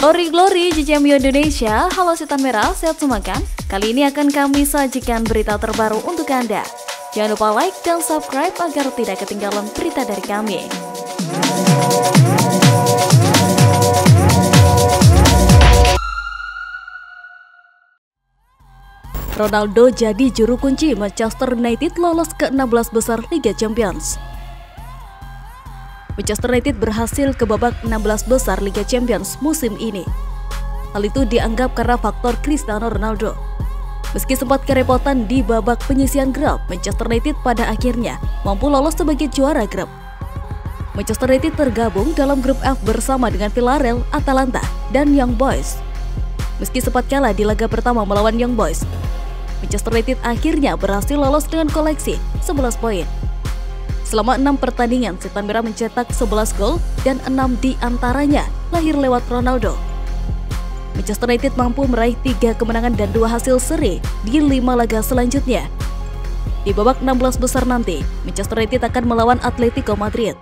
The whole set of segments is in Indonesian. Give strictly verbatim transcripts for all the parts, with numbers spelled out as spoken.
Glory Glory, G C M Indonesia, halo Setan Merah, sehat semua kan? Kali ini akan kami sajikan berita terbaru untuk Anda. Jangan lupa like dan subscribe agar tidak ketinggalan berita dari kami. Ronaldo jadi juru kunci Manchester United lolos ke enam belas besar Liga Champions. Manchester United berhasil ke babak enam belas besar Liga Champions musim ini. Hal itu dianggap karena faktor Cristiano Ronaldo. Meski sempat kerepotan di babak penyisian grup, Manchester United pada akhirnya mampu lolos sebagai juara grup. Manchester United tergabung dalam grup F bersama dengan Villarreal, Atalanta, dan Young Boys. Meski sempat kalah di laga pertama melawan Young Boys, Manchester United akhirnya berhasil lolos dengan koleksi sebelas poin. Selama enam pertandingan, Setan Merah mencetak sebelas gol dan enam diantaranya lahir lewat Ronaldo. Manchester United mampu meraih tiga kemenangan dan dua hasil seri di lima laga selanjutnya. Di babak enam belas besar nanti, Manchester United akan melawan Atletico Madrid.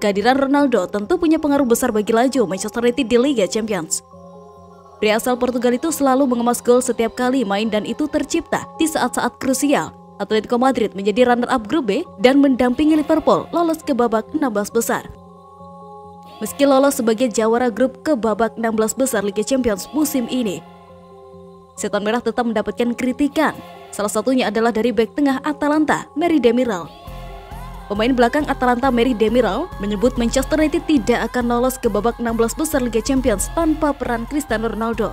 Kehadiran Ronaldo tentu punya pengaruh besar bagi laju Manchester United di Liga Champions. Pria asal Portugal itu selalu mengemas gol setiap kali main dan itu tercipta di saat-saat krusial. Atletico Madrid menjadi runner-up grup B dan mendampingi Liverpool lolos ke babak enam belas besar. Meski lolos sebagai jawara grup ke babak enam belas besar Liga Champions musim ini, Setan Merah tetap mendapatkan kritikan. Salah satunya adalah dari bek tengah Atalanta, Merih Demiral. Pemain belakang Atalanta Merih Demiral menyebut Manchester United tidak akan lolos ke babak enam belas besar Liga Champions tanpa peran Cristiano Ronaldo.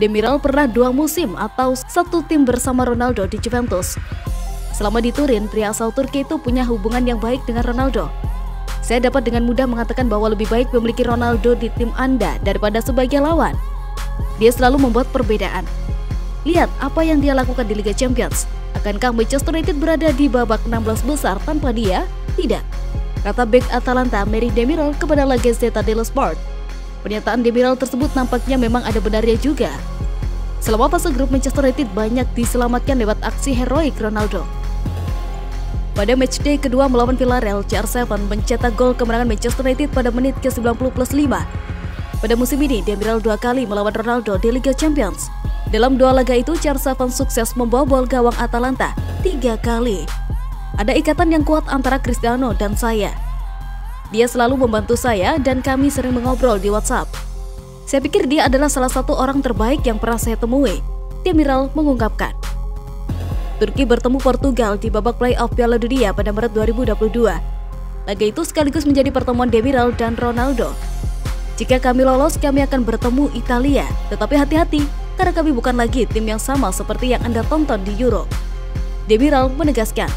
Demiral pernah dua musim atau satu tim bersama Ronaldo di Juventus. Selama di Turin, pria asal Turki itu punya hubungan yang baik dengan Ronaldo. Saya dapat dengan mudah mengatakan bahwa lebih baik memiliki Ronaldo di tim Anda daripada sebagai lawan. Dia selalu membuat perbedaan. Lihat apa yang dia lakukan di Liga Champions. Akankah Manchester United berada di babak enam belas besar tanpa dia? Tidak, kata bek Atalanta Merih Demiral kepada La Gazzetta dello Sport. Pernyataan Demiral tersebut nampaknya memang ada benarnya juga. Selama fase grup, Manchester United banyak diselamatkan lewat aksi heroik Ronaldo. Pada matchday kedua melawan Villarreal, C R tujuh mencetak gol kemenangan Manchester United pada menit ke sembilan puluh plus lima. Pada musim ini, Demiral dua kali melawan Ronaldo di Liga Champions. Dalam dua laga itu, C R tujuh sukses membobol gawang Atalanta tiga kali. Ada ikatan yang kuat antara Cristiano dan saya. Dia selalu membantu saya dan kami sering mengobrol di WhatsApp. Saya pikir dia adalah salah satu orang terbaik yang pernah saya temui, Demiral mengungkapkan. Turki bertemu Portugal di babak playoff Piala Dunia pada Maret dua ribu dua puluh dua. Laga itu sekaligus menjadi pertemuan Demiral dan Ronaldo. Jika kami lolos, kami akan bertemu Italia. Tetapi hati-hati, karena kami bukan lagi tim yang sama seperti yang Anda tonton di Euro, Demiral menegaskan.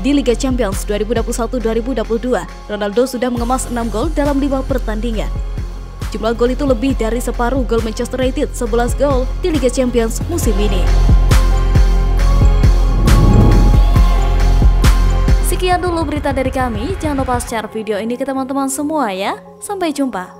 Di Liga Champions dua ribu dua puluh satu dua ribu dua puluh dua, Ronaldo sudah mengemas enam gol dalam lima pertandingan. Jumlah gol itu lebih dari separuh gol Manchester United, sebelas gol di Liga Champions musim ini. Sekian dulu berita dari kami, jangan lupa share video ini ke teman-teman semua ya. Sampai jumpa.